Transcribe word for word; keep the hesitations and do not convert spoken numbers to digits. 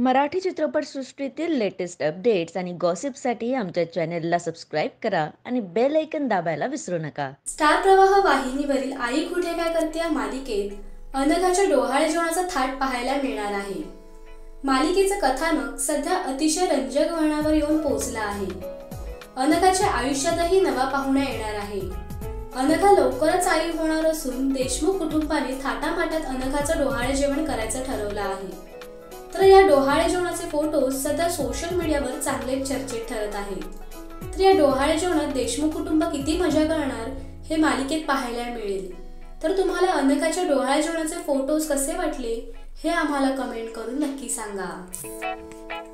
मराठी चित्रपटसृष्टीतील latest updates आणि गॉसिपसाठी आमच्या चॅनलला सबस्क्राईब करा आणि बेल आयकॉन दाबायला विसरू नका। स्टार प्रवाह वाहिनीवरील आई कुठे काय करते या मालिकेत अनघाच्या डोहाळे जेवणाचा थाट पाहायला मिळणार आहे। मालिकेचं कथानक सध्या अतिशय रंजक वळणावर येऊन पोहोचला आहे। अनघाच्या आयुष्यातही नवा पाहुणा येणार आहे। अनघा लवकरच आई होणार असून देशमुख कुटुंबाने थाटामाटात अनघाचं डोहाळे जेवण करायचं ठरवलं आहे। तर या डोहाळे जेवणाचे फोटोज सध्या सोशल मीडियावर चांगले चर्चेत ठरत आहेत। तर या डोहाळे जेवणात देशमुख कुटुंब किती मजा करणार हे मालिकेत पाहायला मिळेल। तर तुम्हाला अनघाच्या डोहाळे जेवणाचे फोटोज कसे वाटले हे आम्हाला कमेंट करून नक्की सांगा।